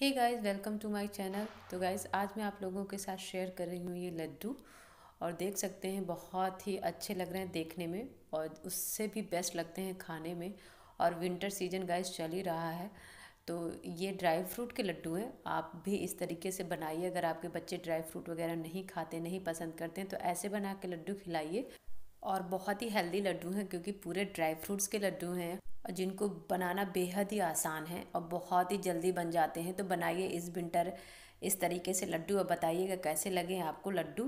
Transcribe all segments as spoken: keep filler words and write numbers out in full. Hey guys, welcome to my channel. तो guys, आज मैं आप लोगों के साथ शेयर कर रही हूँ ये लड्डू, और देख सकते हैं बहुत ही अच्छे लग रहे हैं देखने में, और उससे भी बेस्ट लगते हैं खाने में। और विंटर सीजन गाइस चल ही रहा है, तो ये ड्राई फ्रूट के लड्डू हैं। आप भी इस तरीके से बनाइए। अगर आपके बच्चे ड्राई फ्रूट वगैरह नहीं खाते, नहीं पसंद करते हैं, तो ऐसे बना के लड्डू खिलाइए। और बहुत ही हेल्दी लड्डू हैं, क्योंकि पूरे ड्राई फ्रूट्स के लड्डू हैं, जिनको बनाना बेहद ही आसान है और बहुत ही जल्दी बन जाते हैं। तो बनाइए इस विंटर इस तरीके से लड्डू, और बताइएगा कैसे लगे आपको लड्डू।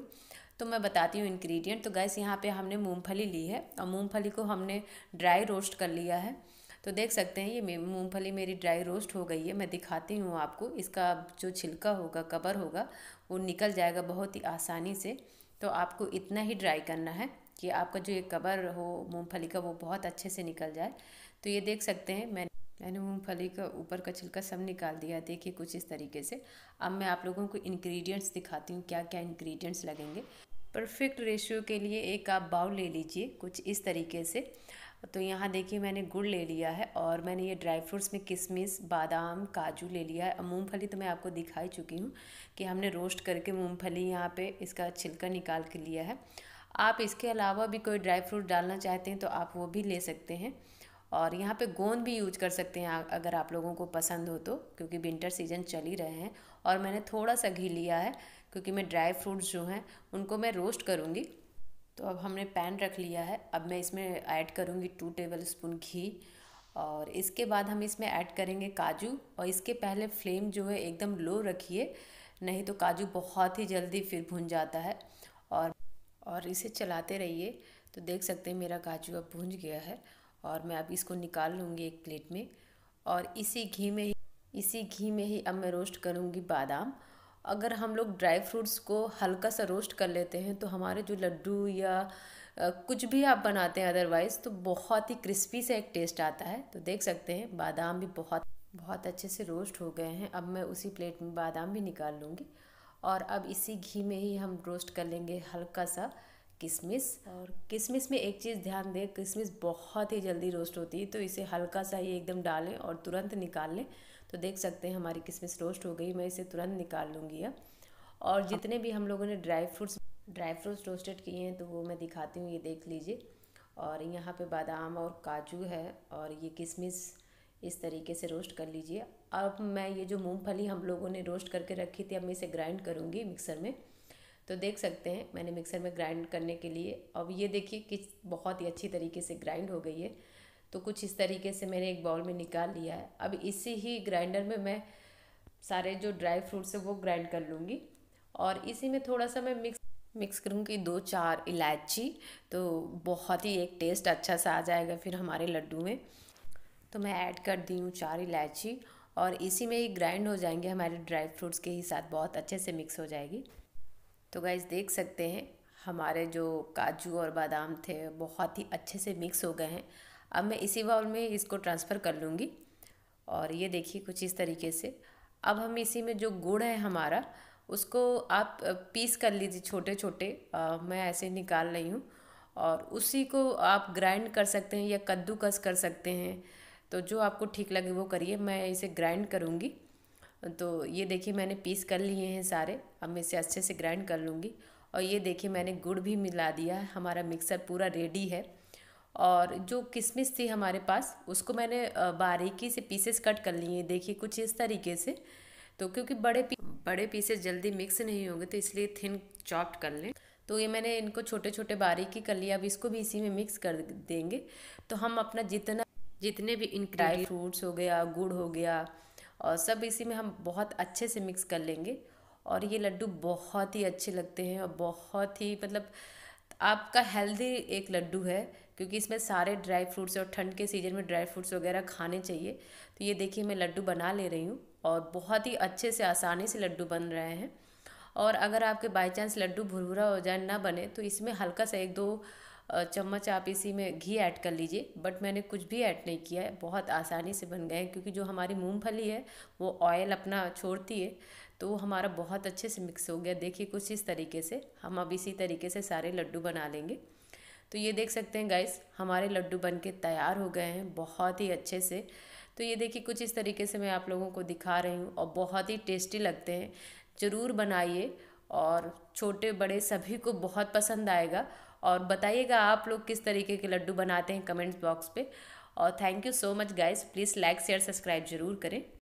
तो मैं बताती हूँ इंग्रेडिएंट। तो गैस, यहाँ पे हमने मूंगफली ली है, और मूंगफली को हमने ड्राई रोस्ट कर लिया है। तो देख सकते हैं ये मूंगफली मेरी ड्राई रोस्ट हो गई है। मैं दिखाती हूँ आपको, इसका जो छिलका होगा, कवर होगा, वो निकल जाएगा बहुत ही आसानी से। तो आपको इतना ही ड्राई करना है कि आपका जो ये कवर हो मूंगफली का, वो बहुत अच्छे से निकल जाए। तो ये देख सकते हैं, मैंने मैंने मूंगफली का ऊपर का छिलका सब निकाल दिया। देखिए कुछ इस तरीके से। अब मैं आप लोगों को इंग्रेडिएंट्स दिखाती हूँ, क्या क्या इंग्रेडिएंट्स लगेंगे। परफेक्ट रेशियो के लिए एक आप बाउल ले लीजिए, कुछ इस तरीके से। तो यहाँ देखिए मैंने गुड़ ले लिया है, और मैंने ये ड्राई फ्रूट्स में किशमिश, बादाम, काजू ले लिया है। और मूँगफली तो मैं आपको दिखाई चुकी हूँ कि हमने रोस्ट करके मूँगफली यहाँ पे इसका छिलका निकाल के लिया है। आप इसके अलावा भी कोई ड्राई फ्रूट डालना चाहते हैं तो आप वो भी ले सकते हैं। और यहाँ पे गोंद भी यूज कर सकते हैं अगर आप लोगों को पसंद हो तो, क्योंकि विंटर सीजन चल ही रहे हैं। और मैंने थोड़ा सा घी लिया है, क्योंकि मैं ड्राई फ्रूट्स जो हैं उनको मैं रोस्ट करूँगी। तो अब हमने पैन रख लिया है। अब मैं इसमें ऐड करूँगी टू टेबल स्पून घी, और इसके बाद हम इसमें ऐड करेंगे काजू। और इसके पहले फ्लेम जो है एकदम लो रखिए, नहीं तो काजू बहुत ही जल्दी फिर भुन जाता है। और और इसे चलाते रहिए। तो देख सकते हैं मेरा काजू अब भुन गया है, और मैं अब इसको निकाल लूँगी एक प्लेट में। और इसी घी में ही इसी घी में ही अब मैं रोस्ट करूँगी बादाम। अगर हम लोग ड्राई फ्रूट्स को हल्का सा रोस्ट कर लेते हैं, तो हमारे जो लड्डू या कुछ भी आप बनाते हैं अदरवाइज़, तो बहुत ही क्रिस्पी से एक टेस्ट आता है। तो देख सकते हैं बादाम भी बहुत बहुत अच्छे से रोस्ट हो गए हैं। अब मैं उसी प्लेट में बादाम भी निकाल लूँगी। और अब इसी घी में ही हम रोस्ट कर लेंगे हल्का सा किशमिश। और किशमिश में एक चीज़ ध्यान दें, किशमिश बहुत ही जल्दी रोस्ट होती है, तो इसे हल्का सा ही एकदम डालें और तुरंत निकाल लें। तो देख सकते हैं हमारी किशमिश रोस्ट हो गई। मैं इसे तुरंत निकाल लूँगी अब। और जितने भी हम लोगों ने dry fruits dry fruits roasted किए हैं, तो वो मैं दिखाती हूँ, ये देख लीजिए। और यहाँ पे बादाम और काजू है, और ये किशमिश इस तरीके से रोस्ट कर लीजिए। अब मैं ये जो मूंगफली हम लोगों ने रोस्ट करके रखी थी, अब मैं इसे ग्राइंड करूँगी मिक्सर में। तो देख सकते हैं मैंने मिक्सर में ग्राइंड करने के लिए, अब ये देखिए कि बहुत ही अच्छी तरीके से ग्राइंड हो गई है। तो कुछ इस तरीके से मैंने एक बाउल में निकाल लिया है। अब इसी ही ग्राइंडर में मैं सारे जो ड्राई फ्रूट्स है वो ग्राइंड कर लूँगी। और इसी में थोड़ा सा मैं मिक्स मिक्स करूँगी दो चार इलायची, तो बहुत ही एक टेस्ट अच्छा सा आ जाएगा फिर हमारे लड्डू में। तो मैं ऐड कर दी हूँ चार इलायची, और इसी में ही ग्राइंड हो जाएंगे हमारे ड्राई फ्रूट्स के ही साथ, बहुत अच्छे से मिक्स हो जाएगी। तो गाइस देख सकते हैं हमारे जो काजू और बादाम थे बहुत ही अच्छे से मिक्स हो गए हैं। अब मैं इसी बाउल में इसको ट्रांसफ़र कर लूँगी, और ये देखिए कुछ इस तरीके से। अब हम इसी में जो गुड़ है हमारा, उसको आप पीस कर लीजिए छोटे छोटे। आ, मैं ऐसे निकाल रही हूँ। और उसी को आप ग्राइंड कर सकते हैं या कद्दूकस कर सकते हैं, तो जो आपको ठीक लगे वो करिए। मैं इसे ग्राइंड करूँगी। तो ये देखिए मैंने पीस कर लिए हैं सारे। अब मैं इसे अच्छे से ग्राइंड कर लूँगी। और ये देखिए मैंने गुड़ भी मिला दिया है, हमारा मिक्सर पूरा रेडी है। और जो किशमिश थी हमारे पास, उसको मैंने बारीकी से पीसेस कट कर लिए हैं, देखिए कुछ इस तरीके से। तो क्योंकि बड़े पी, बड़े पीसेस जल्दी मिक्स नहीं होंगे, तो इसलिए थिन चॉप्ड कर लें। तो ये मैंने इनको छोटे छोटे बारीकी कर लिया। अब इसको भी इसी में मिक्स कर देंगे। तो हम अपना जितना जितने भी इंग्रेडिएंट, फ्रूट्स हो गया, गुड़ हो गया, और सब इसी में हम बहुत अच्छे से मिक्स कर लेंगे। और ये लड्डू बहुत ही अच्छे लगते हैं, और बहुत ही मतलब आपका हेल्दी एक लड्डू है, क्योंकि इसमें सारे ड्राई फ्रूट्स, और ठंड के सीज़न में ड्राई फ्रूट्स वगैरह खाने चाहिए। तो ये देखिए मैं लड्डू बना ले रही हूँ, और बहुत ही अच्छे से आसानी से लड्डू बन रहे हैं। और अगर आपके बाई चांस लड्डू भुरभुरा हो जाए, ना बने, तो इसमें हल्का सा एक दो चम्मच आप इसी में घी ऐड कर लीजिए। बट मैंने कुछ भी ऐड नहीं किया है, बहुत आसानी से बन गए हैं, क्योंकि जो हमारी मूंगफली है वो ऑयल अपना छोड़ती है, तो हमारा बहुत अच्छे से मिक्स हो गया। देखिए कुछ इस तरीके से। हम अब इसी तरीके से सारे लड्डू बना लेंगे। तो ये देख सकते हैं गाइस, हमारे लड्डू बन के तैयार हो गए हैं बहुत ही अच्छे से। तो ये देखिए कुछ इस तरीके से मैं आप लोगों को दिखा रही हूँ और बहुत ही टेस्टी लगते हैं। ज़रूर बनाइए और छोटे बड़े सभी को बहुत पसंद आएगा। और बताइएगा आप लोग किस तरीके के लड्डू बनाते हैं कमेंट्स बॉक्स पे। और thank you so much guys, please like share subscribe ज़रूर करें।